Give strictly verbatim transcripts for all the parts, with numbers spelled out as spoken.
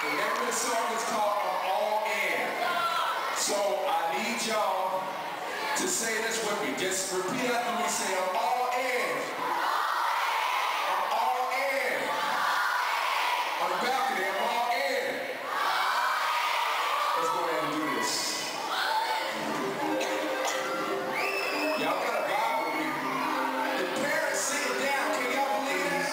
The name of the song is called "On All Air." So I need y'all to say this with me. Just repeat after me. Say "On All Air." On all air. On the balcony, on all air. Let's go ahead and do this. Y'all gotta vibe with me. The parents sitting down. Can y'all believe that?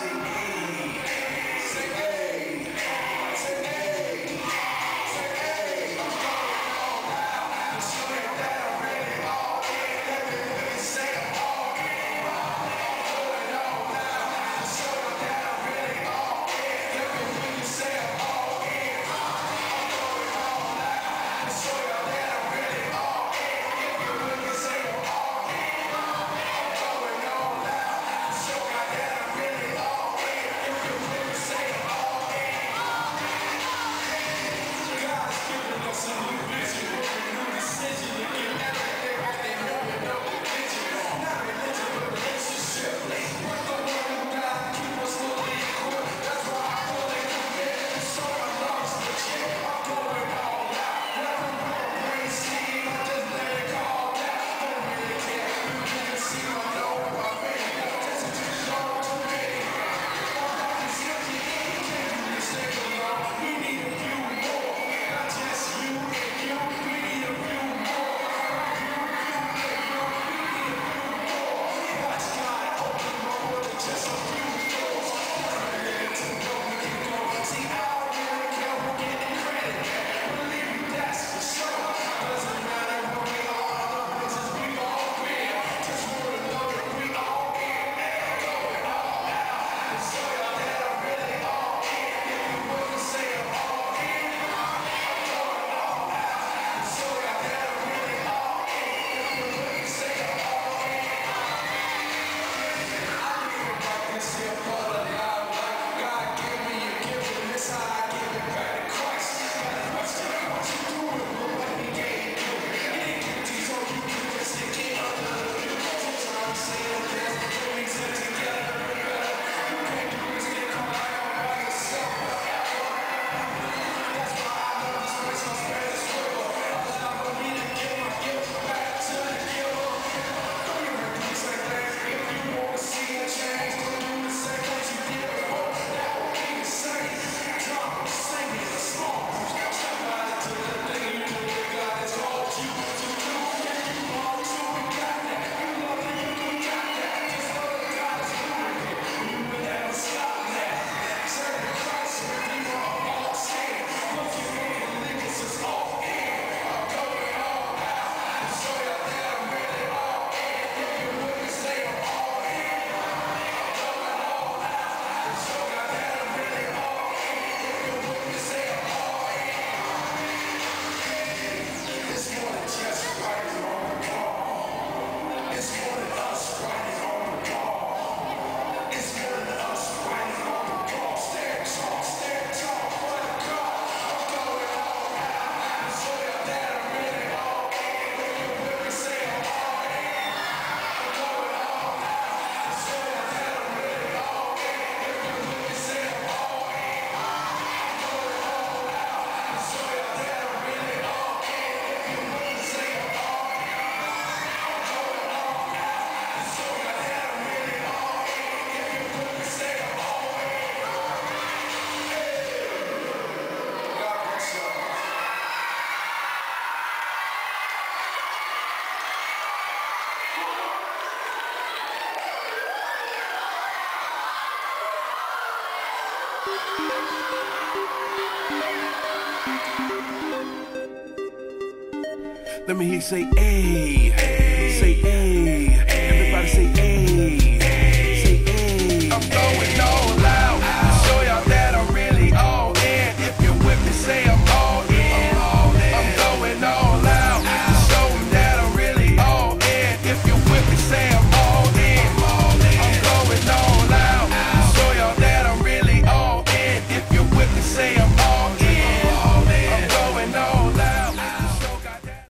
Let me hear you say, "Ay, ay, say, ay."